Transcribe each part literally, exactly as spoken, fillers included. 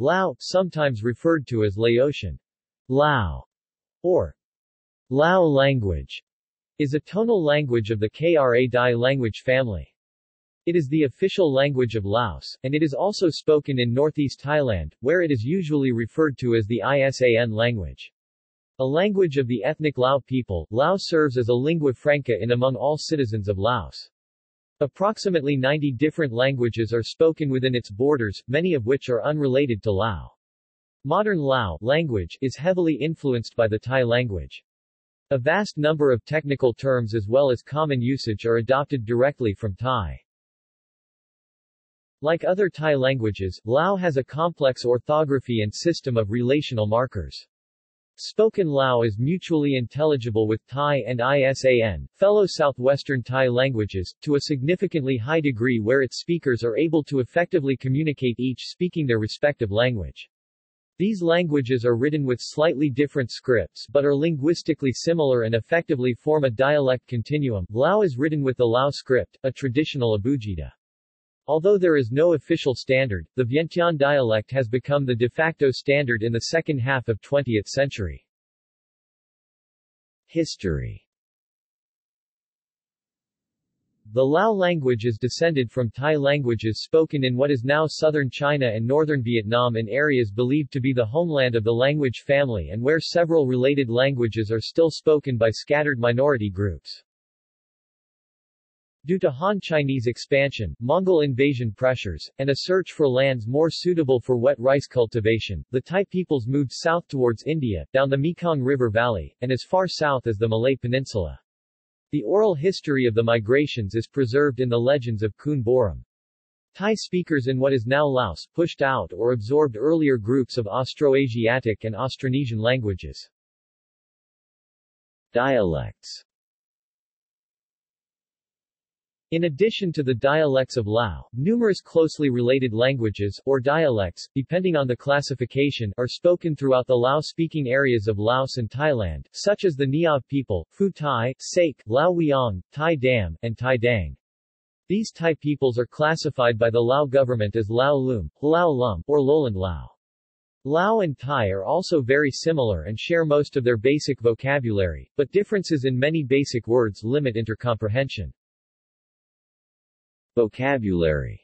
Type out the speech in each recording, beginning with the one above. Lao, sometimes referred to as Laotian, Lao, or Lao language, is a tonal language of the Kra–Dai language family. It is the official language of Laos, and it is also spoken in northeast Thailand, where it is usually referred to as the Isan language. A language of the ethnic Lao people, Lao serves as a lingua franca in among all citizens of Laos. Approximately ninety different languages are spoken within its borders, many of which are unrelated to Lao. Modern Lao language is heavily influenced by the Thai language. A vast number of technical terms as well as common usage are adopted directly from Thai. Like other Thai languages, Lao has a complex orthography and system of relational markers. Spoken Lao is mutually intelligible with Thai and Isan, fellow southwestern Thai languages, to a significantly high degree where its speakers are able to effectively communicate, each speaking their respective language. These languages are written with slightly different scripts but are linguistically similar and effectively form a dialect continuum. Lao is written with the Lao script, a traditional abugida. Although there is no official standard, the Vientiane dialect has become the de facto standard in the second half of twentieth century. History. The Lao language is descended from Thai languages spoken in what is now southern China and northern Vietnam, in areas believed to be the homeland of the language family and where several related languages are still spoken by scattered minority groups. Due to Han Chinese expansion, Mongol invasion pressures, and a search for lands more suitable for wet rice cultivation, the Thai peoples moved south towards India, down the Mekong River Valley, and as far south as the Malay Peninsula. The oral history of the migrations is preserved in the legends of Khun Borom. Thai speakers in what is now Laos pushed out or absorbed earlier groups of Austroasiatic and Austronesian languages. Dialects. In addition to the dialects of Lao, numerous closely related languages, or dialects, depending on the classification, are spoken throughout the Lao-speaking areas of Laos and Thailand, such as the Niav people, Phu Thai, Saik, Lao Weong, Thai Dam, and Thai Dang. These Thai peoples are classified by the Lao government as Lao Lum, Lao Lum, or Lowland Lao. Lao and Thai are also very similar and share most of their basic vocabulary, but differences in many basic words limit intercomprehension. Vocabulary.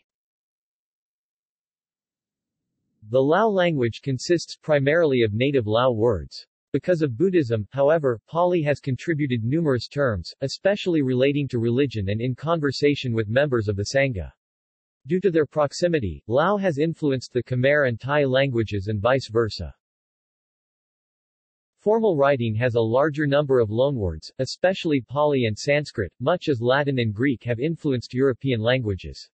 The Lao language consists primarily of native Lao words. Because of Buddhism, however, Pali has contributed numerous terms, especially relating to religion and in conversation with members of the Sangha. Due to their proximity, Lao has influenced the Khmer and Thai languages and vice versa. Formal writing has a larger number of loanwords, especially Pali and Sanskrit, much as Latin and Greek have influenced European languages.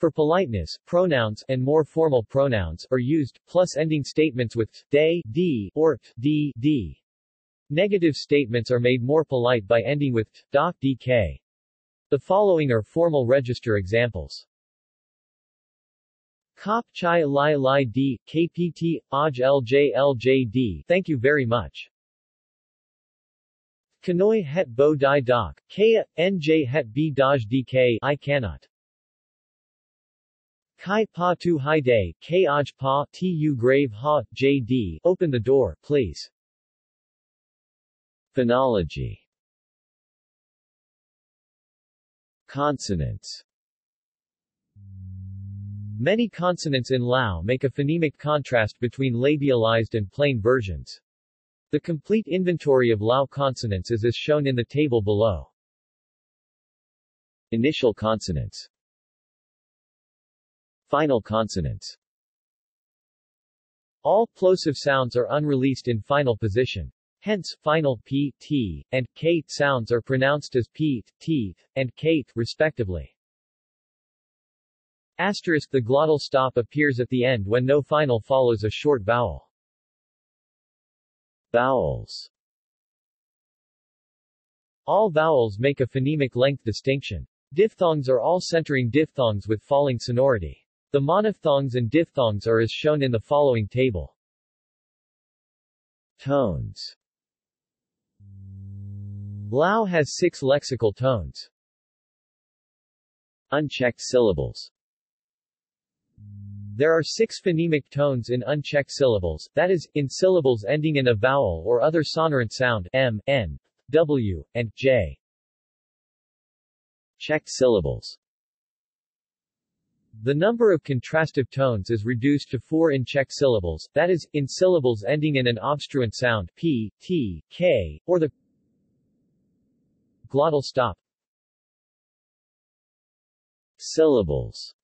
For politeness, pronouns and more formal pronouns are used, plus ending statements with they, d, or d, d. Negative statements are made more polite by ending with doc, dk. The following are formal register examples. Kop chai lai lai d, kpt, aj lj lj d, thank you very much. Kanoi het bo dai doc, kaya, nj het b daj dk, I cannot. Kai pa tu hai day, k aj pa, tu grave ha, jd, open the door, please. Phonology. Consonants. Many consonants in Lao make a phonemic contrast between labialized and plain versions. The complete inventory of Lao consonants is as shown in the table below. Initial consonants. Final consonants. All plosive sounds are unreleased in final position. Hence, final p, t, and k sounds are pronounced as p, t, and k, respectively. Asterisk. The glottal stop appears at the end when no final follows a short vowel. Vowels. All vowels make a phonemic length distinction. Diphthongs are all centering diphthongs with falling sonority. The monophthongs and diphthongs are as shown in the following table. Tones. Lao has six lexical tones. Unchecked syllables. there are six phonemic tones in unchecked syllables, that is, in syllables ending in a vowel or other sonorant sound m, n, w, and j. Checked syllables. The number of contrastive tones is reduced to four in checked syllables, that is, in syllables ending in an obstruent sound p, t, k, or the glottal stop. Syllables.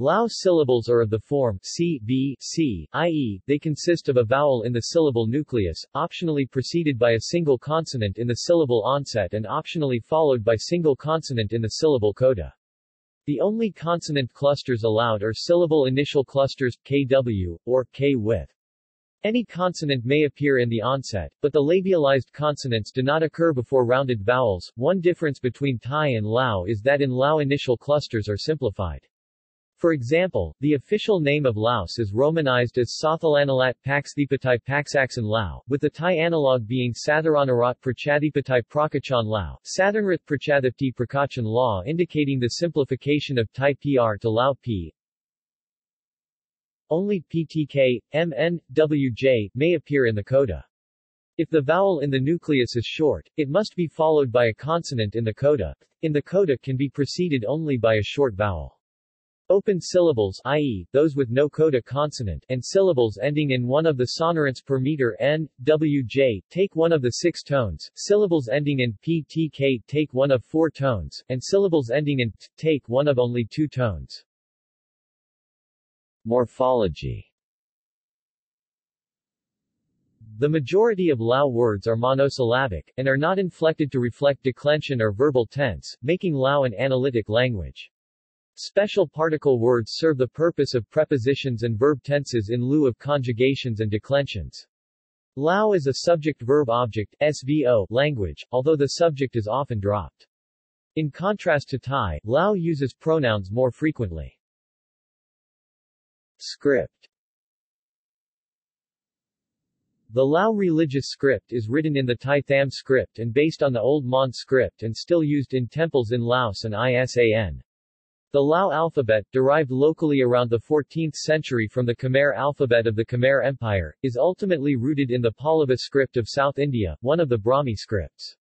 Lao syllables are of the form c, b, c, that is, they consist of a vowel in the syllable nucleus, optionally preceded by a single consonant in the syllable onset and optionally followed by single consonant in the syllable coda. The only consonant clusters allowed are syllable initial clusters, kw, or k with. Any consonant may appear in the onset, but the labialized consonants do not occur before rounded vowels. One difference between Thai and Lao is that in Lao initial clusters are simplified. For example, the official name of Laos is romanized as Sathalanalat Paxathipatai Paxaxon Lao, with the Thai analog being Satharanarat Prachathipatai Prachachon Lao, Satharanarat Prachathipatai Prachachon Lao, indicating the simplification of Thai P R to Lao P. Only P T K, M N, W J may appear in the coda. If the vowel in the nucleus is short, it must be followed by a consonant in the coda. In the coda can be preceded only by a short vowel. Open syllables, that is, those with no coda consonant, and syllables ending in one of the sonorants per meter n, w, j, take one of the six tones, syllables ending in p, t, k take one of four tones, and syllables ending in t take one of only two tones. Morphology. The majority of Lao words are monosyllabic, and are not inflected to reflect declension or verbal tense, making Lao an analytic language. Special particle words serve the purpose of prepositions and verb tenses in lieu of conjugations and declensions. Lao is a subject-verb-object (S V O) language, although the subject is often dropped. In contrast to Thai, Lao uses pronouns more frequently. Script. The Lao religious script is written in the Thai Tham script and based on the Old Mon script and still used in temples in Laos and Isan. The Lao alphabet, derived locally around the fourteenth century from the Khmer alphabet of the Khmer Empire, is ultimately rooted in the Pallava script of South India, one of the Brahmi scripts.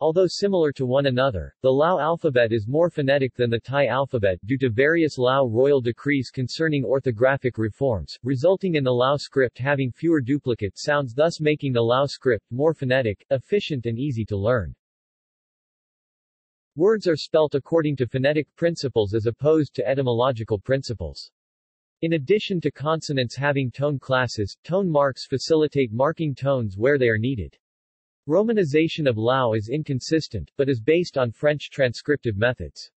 Although similar to one another, the Lao alphabet is more phonetic than the Thai alphabet due to various Lao royal decrees concerning orthographic reforms, resulting in the Lao script having fewer duplicate sounds, thus making the Lao script more phonetic, efficient and easy to learn. Words are spelt according to phonetic principles as opposed to etymological principles. In addition to consonants having tone classes, tone marks facilitate marking tones where they are needed. Romanization of Lao is inconsistent, but is based on French transcriptive methods.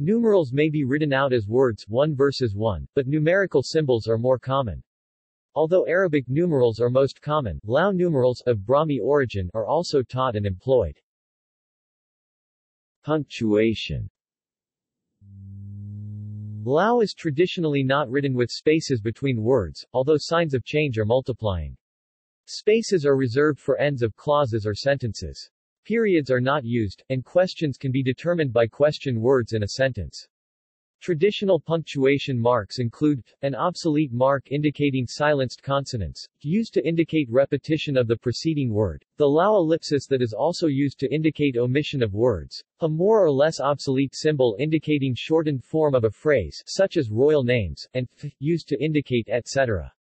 Numerals may be written out as words, one versus one, but numerical symbols are more common. Although Arabic numerals are most common, Lao numerals, of Brahmi origin, are also taught and employed. Punctuation. Lao is traditionally not written with spaces between words, although signs of change are multiplying. Spaces are reserved for ends of clauses or sentences. Periods are not used, and questions can be determined by question words in a sentence. Traditional punctuation marks include an obsolete mark indicating silenced consonants, used to indicate repetition of the preceding word, the Lao ellipsis that is also used to indicate omission of words, a more or less obsolete symbol indicating shortened form of a phrase such as royal names, and f used to indicate et cetera.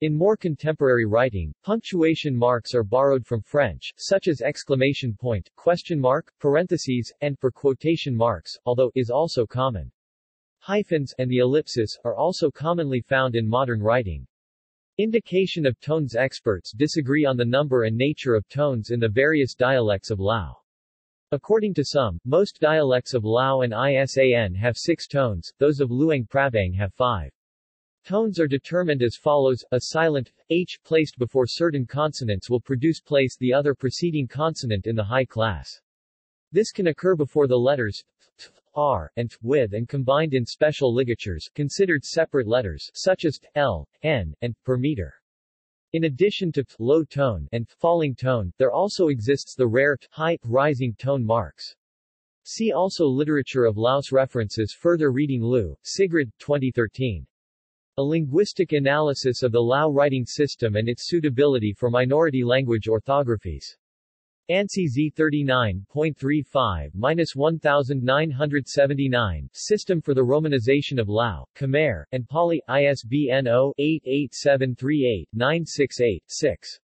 In more contemporary writing, punctuation marks are borrowed from French, such as exclamation point, question mark, parentheses, and for quotation marks, although is also common. Hyphens, and the ellipsis, are also commonly found in modern writing. Indication of tones. Experts disagree on the number and nature of tones in the various dialects of Lao. According to some, most dialects of Lao and Isan have six tones, those of Luang Prabang have five. Tones are determined as follows, a silent h placed before certain consonants will produce place the other preceding consonant in the high class. This can occur before the letters t, r, and t, with and combined in special ligatures, considered separate letters, such as t, l, n, and t, per meter. In addition to t, low tone and t, falling tone, there also exists the rare t, high, rising tone marks. See also Literature of Laos. References. Further reading. Liu, Sigrid, twenty thirteen. A Linguistic Analysis of the Lao Writing System and Its Suitability for Minority Language Orthographies. ANSI Z thirty-nine point thirty-five dash nineteen seventy-nine, System for the Romanization of Lao, Khmer, and Pali, I S B N zero eight eight seven three eight nine six eight dash six.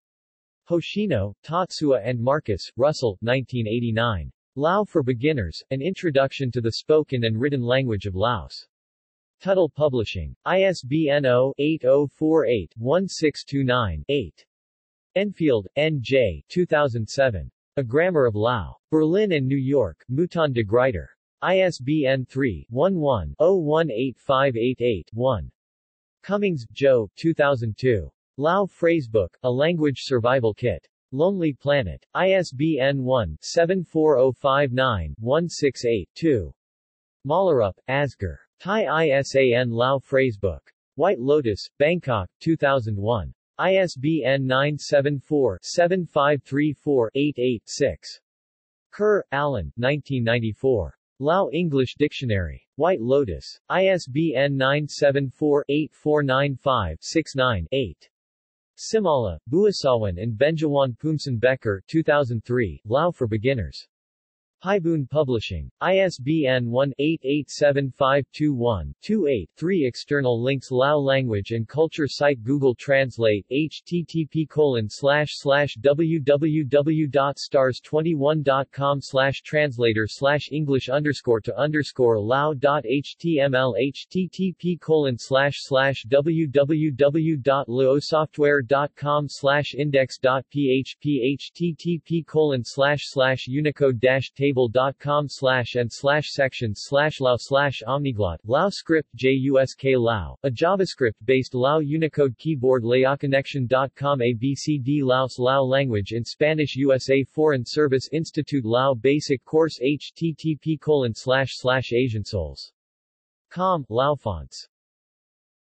Hoshino, Tatsuya and Marcus, Russell, nineteen eighty-nine. Lao for Beginners, An Introduction to the Spoken and Written Language of Laos. Tuttle Publishing. I S B N zero eight zero four eight one six two nine dash eight. Enfield, N J, two thousand seven. A Grammar of Lao. Berlin and New York, Mouton de Gruyter. I S B N three one one zero one eight five eight eight dash one. Cummings, Joe, two thousand two. Lao Phrasebook, A Language Survival Kit. Lonely Planet. I S B N one seven four zero five nine one six eight dash two. Mollerup, Asger. Thai ISAN Lao Phrasebook. White Lotus, Bangkok, two thousand one. I S B N nine seven four seven five three four eight eight six. Kerr, Alan, nineteen ninety-four. Lao English Dictionary. White Lotus. I S B N nine seven four eight four nine five six nine eight. Simala, Buasawin and Benjawan Pumson Becker, two thousand three, Lao for Beginners. Phaiboon Publishing. I S B N one eight eight seven five two one two eight three. External links. Lao Language and Culture Site. Google Translate. http colon slash slash www.stars21.com slash translator slash english underscore to underscore lao.html http colon slash slash www.laosoftware.com slash index.php http colon slash slash unicode dash table dot com slash and slash section slash lao slash omniglob. Lao script JUSK Lao, a JavaScript-based Lao Unicode keyboard. Laoconnection dot com. A B C D Laos. Lao language in Spanish. U S A Foreign Service Institute. Lao basic course. http colon slash slash asiansouls.com. Lao fonts.